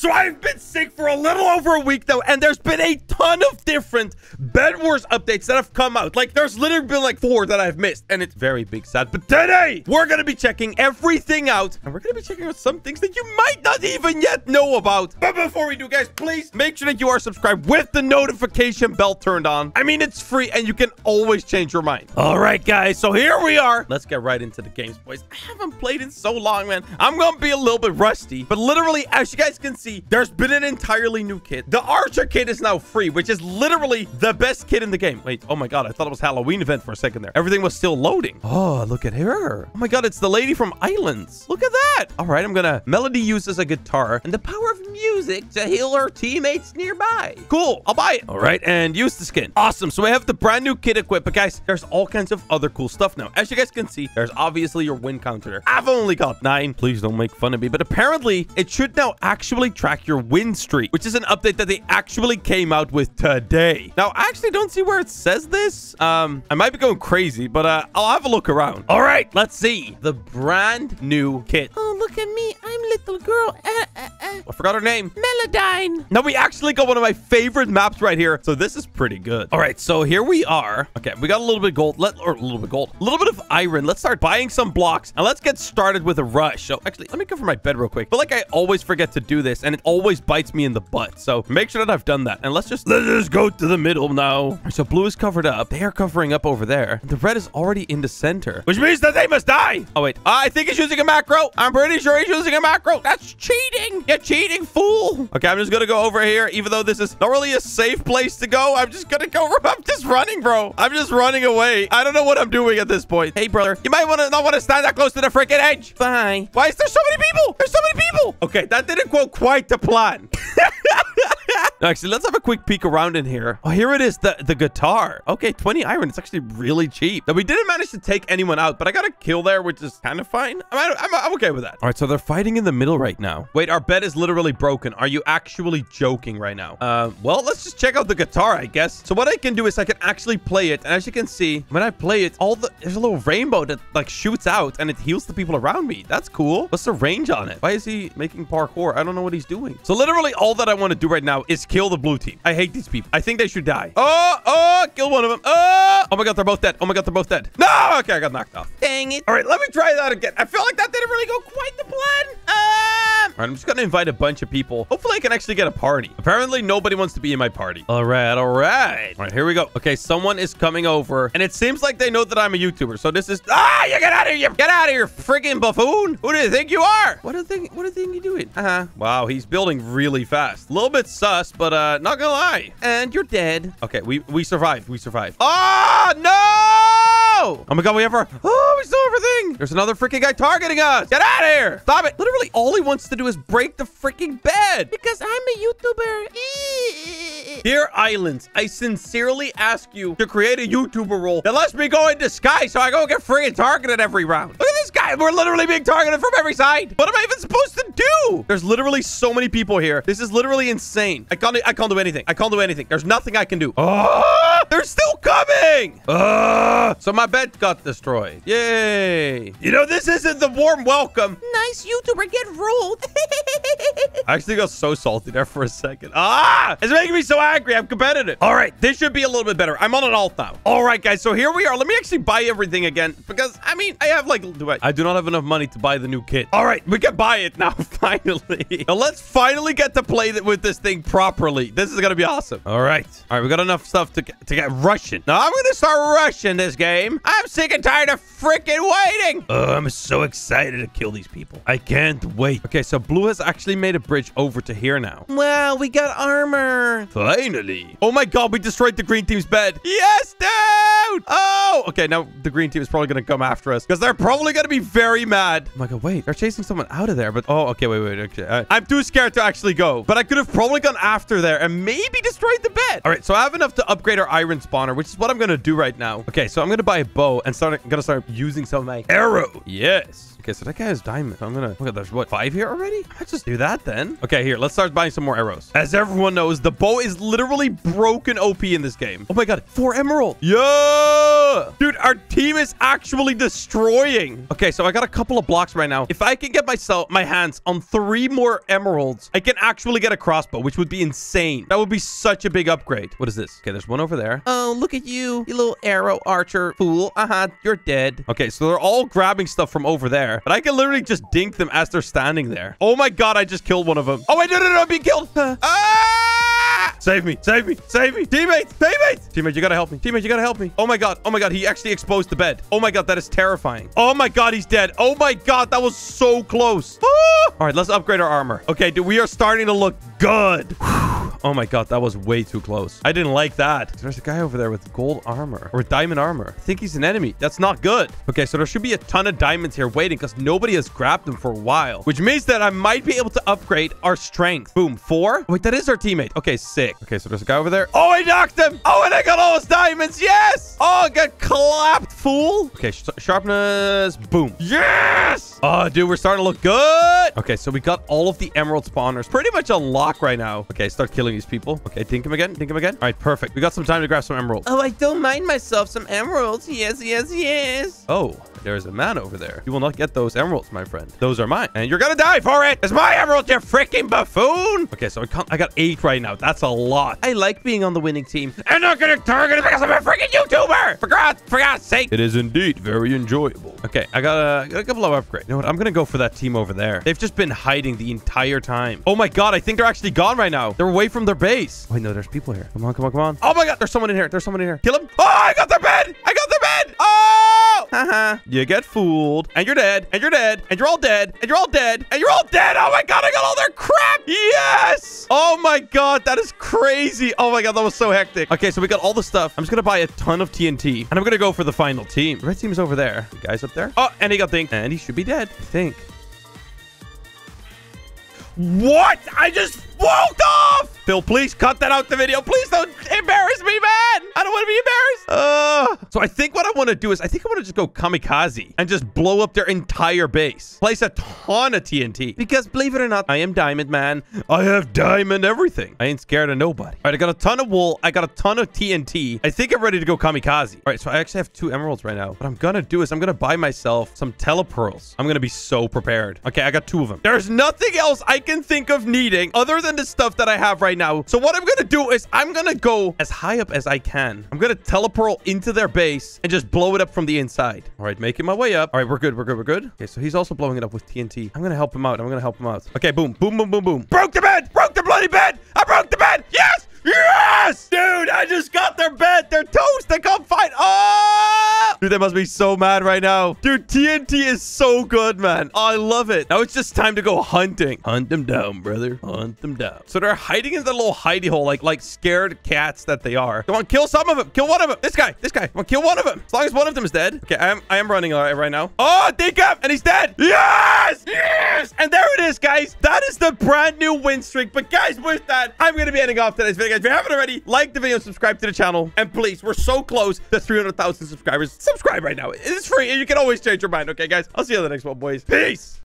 So I've been sick for a little over a week now, and there's been a ton of different Bedwars updates that have come out. Like, there's literally been like 4 that I've missed, and it's very big sad. But today, we're gonna be checking everything out, and we're gonna be checking out some things that you might not even yet know about. But before we do, guys, please make sure that you are subscribed with the notification bell turned on. I mean, it's free, and you can always change your mind. All right, guys, so here we are. Let's get right into the games, boys. I haven't played in so long, man. I'm gonna be a little bit rusty, but literally, as you guys can see, there's been an entirely new kit. The Archer kit is now free, which is literally the best kit in the game. Wait, oh my god, I thought it was Halloween event for a second there. Everything was still loading. Oh, look at her. Oh my god, it's the lady from Islands. Look at that. All right, I'm gonna... Melody uses a guitar and the power of music to heal her teammates nearby. Cool, I'll buy it. All right, and use the skin. Awesome, so we have the brand new kit equipped, but guys, there's all kinds of other cool stuff now. As you guys can see, there's obviously your win counter there. I've only got 9. Please don't make fun of me, but apparently it should now actually track your win streak, which is an update that they actually came out with today. Now, I actually don't see where it says this. I might be going crazy, but I'll have a look around. All right, let's see. The brand new kit. Oh, look at me. I'm little girl. I forgot her name. Melodyne. Now, we actually got one of my favorite maps right here, so this is pretty good. All right, so here we are. Okay, we got a little bit of gold. A little bit of iron. Let's start buying some blocks, and let's get started with a rush. So, actually, let me go for my bed real quick. But, like, I always forget to do this, and it always bites me in the butt. So make sure that I've done that. And let's just go to the middle now. So blue is covered up. They are covering up over there. The red is already in the center, which means that they must die. Oh, wait. I think he's using a macro. I'm pretty sure he's using a macro. That's cheating. You're cheating, fool. Okay, I'm just going to go over here. Even though this is not really a safe place to go, I'm just going to go. I'm just running, bro. I'm just running away. I don't know what I'm doing at this point. Hey, brother, you might not want to stand that close to the freaking edge. Bye. Why is there so many people? There's so many people. Okay, that didn't go quite the plan. Actually, let's have a quick peek around in here. Oh, here it is, the guitar. Okay, 20 iron. It's actually really cheap. Now, we didn't manage to take anyone out, but I got a kill there, which is kind of fine. I'm okay with that. All right, so they're fighting in the middle right now. Wait, our bed is literally broken. Are you actually joking right now? Well, let's just check out the guitar, I guess. So what I can do is I can actually play it. And as you can see, when I play it, there's a little rainbow that, like, shoots out, and it heals the people around me. That's cool. What's the range on it? Why is he making parkour? I don't know what he's doing. So literally all that I want to do right now is kill the blue team. I hate these people. I think they should die. Oh, kill one of them. Oh my god, they're both dead. Oh my god, they're both dead. No, okay, I got knocked off. Dang it. All right, let me try that again. I feel like that didn't really go quite the plan. All right, I'm just gonna invite a bunch of people. Hopefully I can actually get a party. Apparently nobody wants to be in my party. All right, here we go. Okay, someone is coming over, and it seems like they know that I'm a YouTuber. So this is... Ah, you get out of here. Get out of here, freaking buffoon. Who do you think you are? What do you think you're doing? Wow, he's building really fast. A little bit sus, but not gonna lie. And you're dead. Okay, we survived. We survived. Oh, no! Oh my god, we have our... Oh, we still have our thing. There's another freaking guy targeting us. Get out of here. Stop it. Literally all he wants to do is break the freaking bed. Because I'm a YouTuber. Dear Islands, I sincerely ask you to create a YouTuber role that lets me go in disguise so I don't get freaking targeted every round. Look at this guy. We're literally being targeted from every side. What am I even supposed to do? There's literally so many people here. This is literally insane. I can't do anything. I can't do anything. There's nothing I can do. Oh, they're still coming. So my bed got destroyed. Yay. You know, this isn't the warm welcome. Nice YouTuber, get rolled. I actually got so salty there for a second. Ah, it's making me so angry. I'm competitive. All right, this should be a little bit better. I'm on an alt now. All right, guys, so here we are. Let me actually buy everything again because, I mean, I have like... I do not have enough money to buy the new kit. All right, we can buy it now, finally. Now, let's finally get to play with this thing properly. This is going to be awesome. All right, we got enough stuff to get rushing. Now, I'm going to start rushing this game. I'm sick and tired of freaking waiting. Oh, I'm so excited to kill these people. I can't wait. Okay, so blue has actually made a bridge over to here now. Wow, we got armor. Finally. Oh my god, we destroyed the green team's bed. Yes, dude. Oh, okay, now the green team is probably going to come after us because they're probably going to be very mad. Oh my god, wait, they're chasing someone out of there, but... Oh, okay, wait, okay. I'm too scared to actually go, but I could have probably gone after there and maybe destroyed the bed. All right, so I have enough to upgrade our iron spawner, which is what I'm going to do right now. Okay, so I'm going to buy a bow and I'm going to start using some of my arrow. Yes. Okay, so that guy has diamonds. I'm gonna look at there's what 5 here already. Let's just do that then. Okay, here, let's start buying some more arrows. As everyone knows, the bow is literally broken OP in this game. Oh my god, 4 emerald. Yeah, dude, our team is actually destroying. Okay, so I got a couple of blocks right now. If I can get my hands on 3 more emeralds, I can actually get a crossbow, which would be insane. That would be such a big upgrade. What is this? Okay, there's one over there. Oh, look at you, you little arrow archer fool. You're dead. Okay, so they're all grabbing stuff from over there, but I can literally just dink them as they're standing there. Oh my god, I just killed one of them. Oh wait, no, I'm being killed. Save me. Teammate, you gotta help me. Oh my god, he actually exposed the bed. Oh my god, that is terrifying. Oh my god, he's dead. Oh my god, that was so close. Ah! All right, let's upgrade our armor. Okay, dude, we are starting to look good. Oh my god, that was way too close. I didn't like that. There's a guy over there with gold armor or diamond armor. I think he's an enemy. That's not good. Okay, so there should be a ton of diamonds here waiting because nobody has grabbed them for a while, which means that I might be able to upgrade our strength. Boom, 4. Wait, that is our teammate. Okay, 6. Okay, so there's a guy over there. Oh, I knocked him. Oh, and I got all his diamonds. Yes. Oh, I got clapped, fool. Okay, sharpness. Boom. Yes. Oh, dude, we're starting to look good. Okay, so we got all of the emerald spawners pretty much on lock right now. Okay, start killing these people. Okay, think him again. All right, perfect. We got some time to grab some emeralds. Oh, I don't mind myself some emeralds. Yes. Oh, there's a man over there. You will not get those emeralds, my friend. Those are mine, and you're gonna die for it. It's my emerald, you freaking buffoon. Okay, so I got 8 right now. That's a lot. I like being on the winning team. I'm not gonna target it because I'm a freaking YouTuber. For God's sake. It is indeed very enjoyable. Okay, I got a couple of upgrades. You know what? I'm gonna go for that team over there. They've just been hiding the entire time. Oh my god, I think they're actually gone right now. They're away from their base. Wait, no, there's people here. Come on. Oh my god, there's someone in here. Kill him. Oh, I got their bed. Oh, you get fooled, and you're dead, and you're all dead, Oh my god, I got all their crap. Yes. Oh my god, that is crazy. Oh my god, that was so hectic. Okay, so we got all the stuff. I'm just gonna buy a ton of TNT, and I'm gonna go for the final team. The red team is over there. The guy's up there. Oh, and he got dinked, and he should be dead, I think. What? I just walked off. Phil, please cut that out the video. Please don't embarrass me, man. I don't want to be embarrassed. So I think what I want to do is I think I want to just go kamikaze and just blow up their entire base. Place a ton of TNT. Because believe it or not, I am diamond, man. I have diamond everything. I ain't scared of nobody. All right, I got a ton of wool. I got a ton of TNT. I think I'm ready to go kamikaze. All right, so I actually have 2 emeralds right now. What I'm going to do is I'm going to buy myself some telepearls. I'm going to be so prepared. Okay, I got 2 of them. There's nothing else I can think of needing other than the stuff that I have right now. So what I'm going to do is I'm going to go as high up as I can. I'm going to telepearl into their base and just blow it up from the inside. All right, making my way up. All right, we're good. Okay, so he's also blowing it up with TNT. I'm going to help him out. Okay, boom. Broke the bloody bed. I broke the bed. Yes! Dude, I just got their bed. They're toast. They can't fight. Oh! Dude, they must be so mad right now. Dude, TNT is so good, man. Oh, I love it. Now it's just time to go hunting. Hunt them down, brother. Hunt them down. So they're hiding in the little hidey hole like scared cats that they are. Come on, kill some of them. Kill one of them. This guy. Come on, kill one of them. As long as one of them is dead. Okay, I am running right now. Oh, dig up, and he's dead. Yes! And there it is, guys. That is the brand new win streak. But guys, with that, I'm going to be ending off today's video. Guys, if you haven't already, like the video, subscribe to the channel, and please, we're so close to 300,000 subscribers. Subscribe right now. It's free, and you can always change your mind. Okay, guys, I'll see you on the next one, boys. Peace.